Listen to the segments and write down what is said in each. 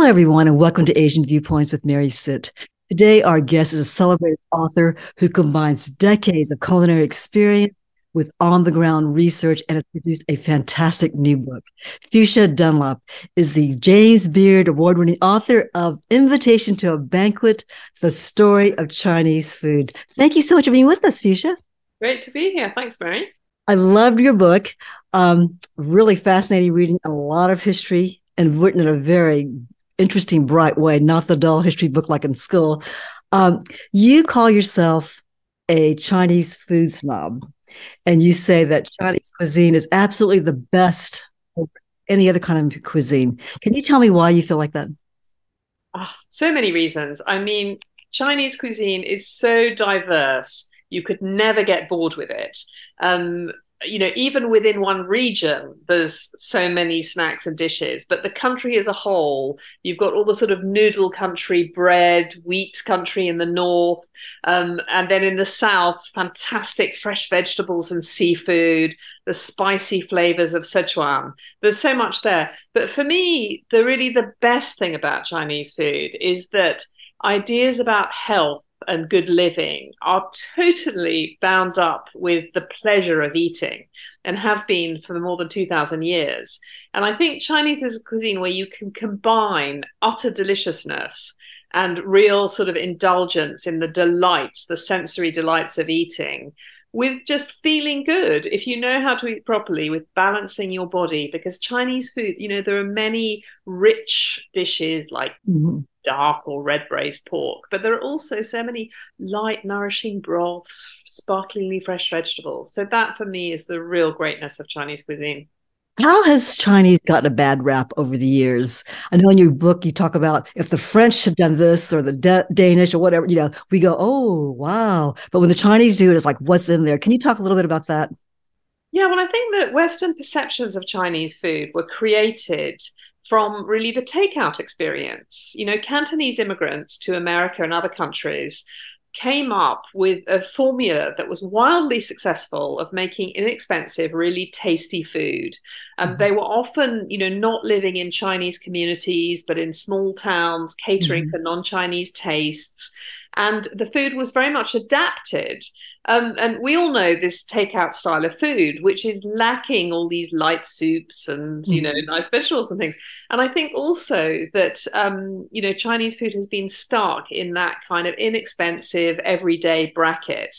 Hello, everyone, and welcome to Asian Viewpoints with Mary Sit. Today, our guest is a celebrated author who combines decades of culinary experience with on-the-ground research and has produced a fantastic new book. Fuchsia Dunlop is the James Beard award-winning author of Invitation to a Banquet: The Story of Chinese Food. Thank you so much for being with us, Fuchsia. Great to be here. Thanks, Mary. I loved your book. Really fascinating reading, a lot of history, and written in a very interesting, bright way, not the dull history book like in school. You call yourself a Chinese food snob, and you say that Chinese cuisine is absolutely the best over any other kind of cuisine. Can you tell me why you feel like that? Oh, so many reasons. I mean, Chinese cuisine is so diverse. You could never get bored with it. You know, even within one region, there's so many snacks and dishes, but the country as a whole, you've got all the sort of noodle country, bread, wheat country in the north. And then in the south, fantastic fresh vegetables and seafood, the spicy flavors of Sichuan. There's so much there. But for me, the best thing about Chinese food is that ideas about health and good living are totally bound up with the pleasure of eating and have been for more than 2,000 years. And I think Chinese is a cuisine where you can combine utter deliciousness and real sort of indulgence in the delights, the sensory delights of eating, with just feeling good, if you know how to eat properly, with balancing your body. Because Chinese food, you know, there are many rich dishes like dark or red braised pork, but there are also so many light, nourishing broths, sparklingly fresh vegetables. So that, for me, is the real greatness of Chinese cuisine. How has Chinese gotten a bad rap over the years? I know in your book you talk about if the French had done this or the Danish or whatever, you know, we go, oh, wow. But when the Chinese do it, it's like, what's in there? Can you talk a little bit about that? Yeah, well, I think that Western perceptions of Chinese food were created from really the takeout experience. You know, Cantonese immigrants to America and other countries came up with a formula that was wildly successful of making inexpensive, really tasty food. And they were often, you know, not living in Chinese communities, but in small towns, catering for non-Chinese tastes. And the food was very much adapted. And we all know this takeout style of food, which is lacking all these light soups and, you know, nice vegetables and things. And I think also that, you know, Chinese food has been stuck in that kind of inexpensive everyday bracket.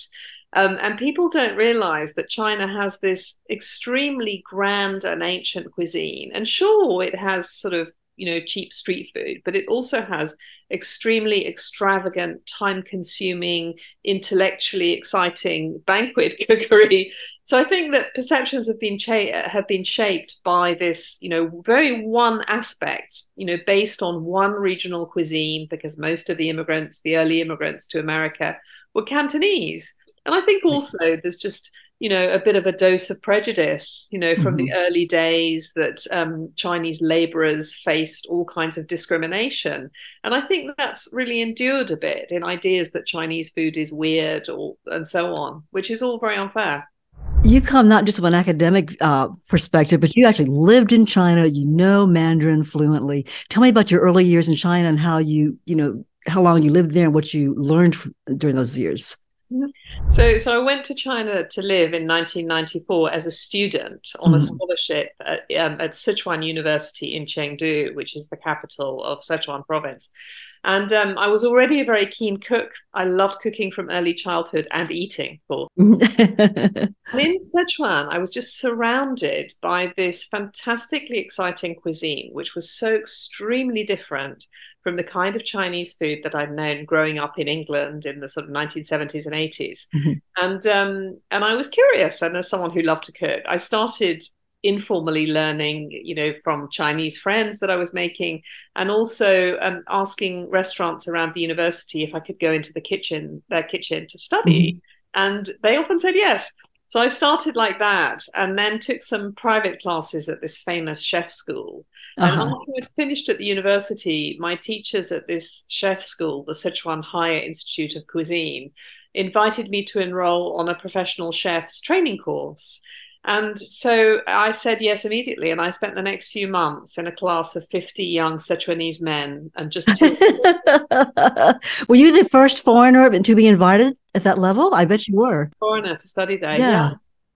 And people don't realize that China has this extremely grand and ancient cuisine. And sure, it has sort of, you know, cheap street food, but it also has extremely extravagant, time-consuming, intellectually exciting banquet cookery. So I think that perceptions have been shaped by this, you know, very one aspect, you know, based on one regional cuisine, because most of the immigrants, the early immigrants to America, were Cantonese. And I think also there's just, you know, a bit of a dose of prejudice, you know, from the early days that Chinese laborers faced all kinds of discrimination. And I think that's really endured a bit in ideas that Chinese food is weird or and so on, which is all very unfair. You come not just from an academic perspective, but you actually lived in China. You know Mandarin fluently. Tell me about your early years in China and how you know, how long you lived there and what you learned during those years. So I went to China to live in 1994 as a student on a scholarship at Sichuan University in Chengdu, which is the capital of Sichuan province. And I was already a very keen cook. I loved cooking from early childhood and eating, of course. And in Sichuan, I was just surrounded by this fantastically exciting cuisine, which was so extremely different from the kind of Chinese food that I'd known growing up in England in the sort of 1970s and 80s. And I was curious. And as someone who loved to cook, I started informally learning, you know, from Chinese friends that I was making, and also asking restaurants around the university if I could go into their kitchen to study. And they often said yes. So I started like that, and then took some private classes at this famous chef school. And after I'd finished at the university, my teachers at this chef school, the Sichuan Higher Institute of Cuisine, invited me to enroll on a professional chef's training course. And so I said yes immediately, and I spent the next few months in a class of 50 young Sichuanese men, and just Were you the first foreigner to be invited at that level? I bet you were. Foreigner to study there, yeah.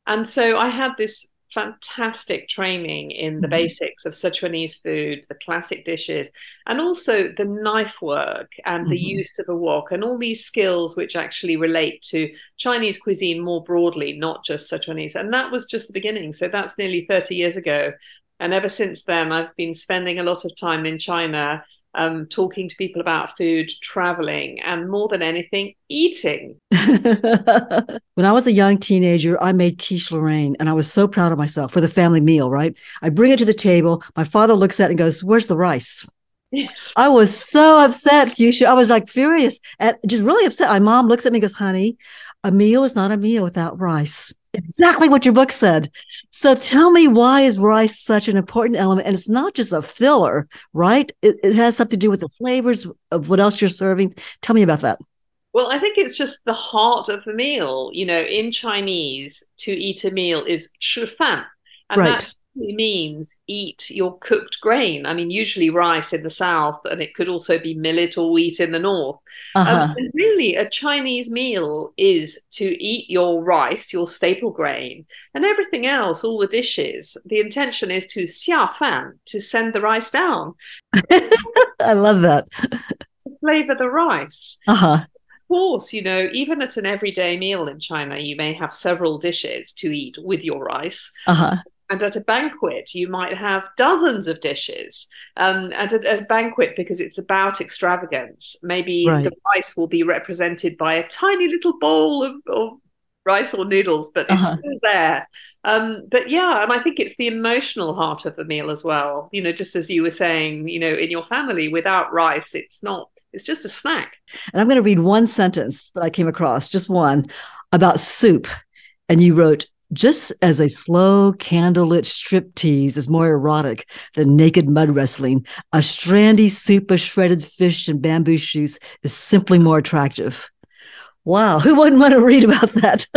And so I had this fantastic training in the basics of Sichuanese food, the classic dishes, and also the knife work and the use of a wok, and all these skills which actually relate to Chinese cuisine more broadly, not just Sichuanese. And that was just the beginning. So that's nearly 30 years ago. And ever since then, I've been spending a lot of time in China, talking to people about food, traveling, and more than anything, eating. When I was a young teenager, I made quiche Lorraine, and I was so proud of myself for the family meal, right? I bring it to the table. My father looks at it and goes, "Where's the rice?" Yes. I was so upset, Fuchsia. I was like furious, and just really upset. My mom looks at me and goes, "Honey, a meal is not a meal without rice." Exactly what your book said. So tell me, why is rice such an important element? And it's not just a filler, right? It has something to do with the flavors of what else you're serving. Tell me about that. Well, I think it's just the heart of the meal. You know, in Chinese, to eat a meal is chi fan. And that means eat your cooked grain. I mean, usually rice in the south, and it could also be millet or wheat in the north. And really, a Chinese meal is to eat your rice, your staple grain, and everything else, all the dishes. The intention is to xia fan, to send the rice down. I love that. To flavor the rice. Of course, you know, even at an everyday meal in China, you may have several dishes to eat with your rice. And at a banquet, you might have dozens of dishes. And at a banquet, because it's about extravagance, maybe the rice will be represented by a tiny little bowl of rice or noodles, but it's still there. But yeah, and I think it's the emotional heart of the meal as well. You know, just as you were saying, you know, in your family, without rice, it's not. It's just a snack. And I'm going to read one sentence that I came across, just one, about soup. And you wrote, "Just as a slow candlelit striptease is more erotic than naked mud wrestling, a strandy soup of shredded fish and bamboo shoots is simply more attractive." Wow, who wouldn't want to read about that?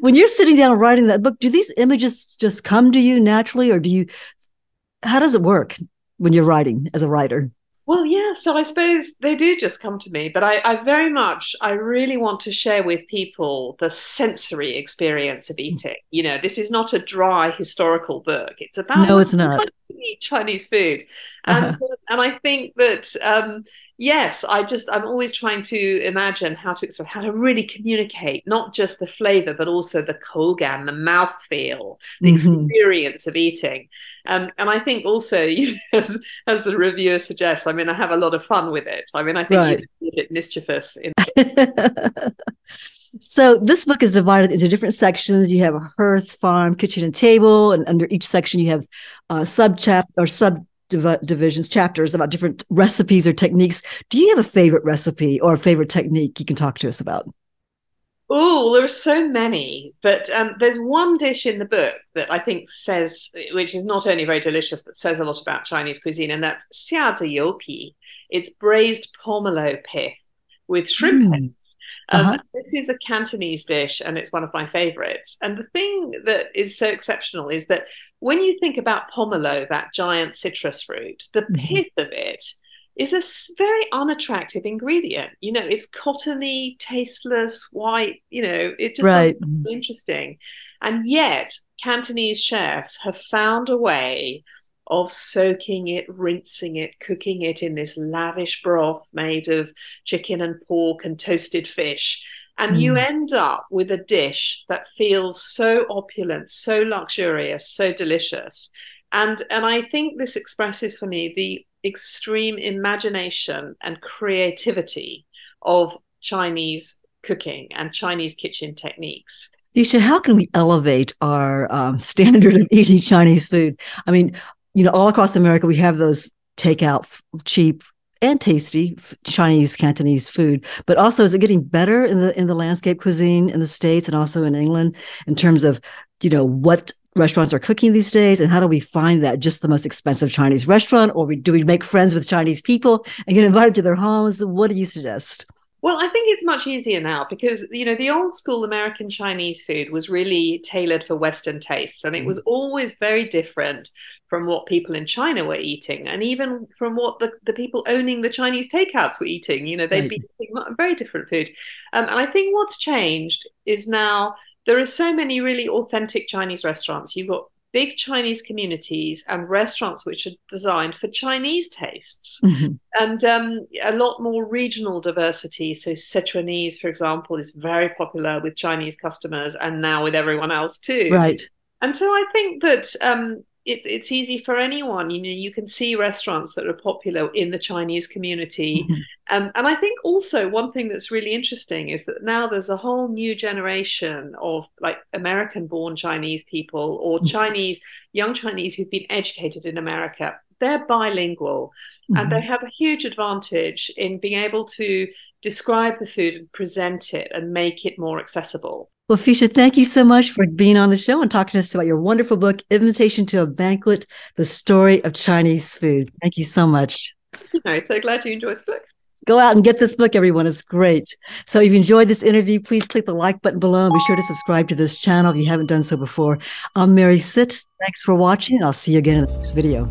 When you're sitting down writing that book, do these images just come to you naturally, or do you? How does it work when you're writing as a writer? Well, yeah, so I suppose they do just come to me, but I really want to share with people the sensory experience of eating. You know, this is not a dry historical book. It's about Chinese food. And I think that, yes, I'm always trying to imagine how to really communicate, not just the flavor, but also the kogan, the mouthfeel, the experience of eating. And I think also, you know, as the reviewer suggests, I mean, I have a lot of fun with it. I mean, I think you did it mischievous. So this book is divided into different sections. You have hearth, farm, kitchen, and table. And under each section, you have subdivisions, chapters about different recipes or techniques. Do you have a favorite recipe or a favorite technique you can talk to us about? Oh, there are so many, but there's one dish in the book that I think says, which is not only very delicious, but says a lot about Chinese cuisine, and that's xia zi yu pi. It's braised pomelo pith with shrimp heads. This is a Cantonese dish, and it's one of my favorites. And the thing that is so exceptional is that when you think about pomelo, that giant citrus fruit, the pith of it is a very unattractive ingredient. You know, it's cottony, tasteless, white, you know, it just doesn't look interesting. And yet Cantonese chefs have found a way of soaking it, rinsing it, cooking it in this lavish broth made of chicken and pork and toasted fish. And you end up with a dish that feels so opulent, so luxurious, so delicious. And I think this expresses for me the extreme imagination and creativity of Chinese cooking and Chinese kitchen techniques. Fuchsia, how can we elevate our standard of eating Chinese food? I mean, you know, all across America, we have those takeout, cheap and tasty Chinese Cantonese food. But also, is it getting better in the landscape cuisine in the States and also in England in terms of, you know, what restaurants are cooking these days? And how do we find that? Just the most expensive Chinese restaurant? Or do we make friends with Chinese people and get invited to their homes? What do you suggest? Well, I think it's much easier now because, you know, the old school American Chinese food was really tailored for Western tastes. And it was always very different from what people in China were eating. And even from what the people owning the Chinese takeouts were eating, you know, they'd be eating very different food. And I think what's changed is now there are so many really authentic Chinese restaurants. You've got big Chinese communities and restaurants which are designed for Chinese tastes, and a lot more regional diversity. So Sichuanese, for example, is very popular with Chinese customers and now with everyone else too. Right. And so I think that it's easy for anyone. You know, you can see restaurants that are popular in the Chinese community. And I think also one thing that's really interesting is that now there's a whole new generation of like American-born Chinese people or Chinese, young Chinese who've been educated in America. They're bilingual and they have a huge advantage in being able to describe the food and present it and make it more accessible. Well, Fuchsia, thank you so much for being on the show and talking to us about your wonderful book, Invitation to a Banquet: The Story of Chinese Food. Thank you so much. All right, so glad you enjoyed the book. Go out and get this book, everyone. It's great. So if you enjoyed this interview, please click the like button below and be sure to subscribe to this channel if you haven't done so before. I'm Mary Sit. Thanks for watching. I'll see you again in the next video.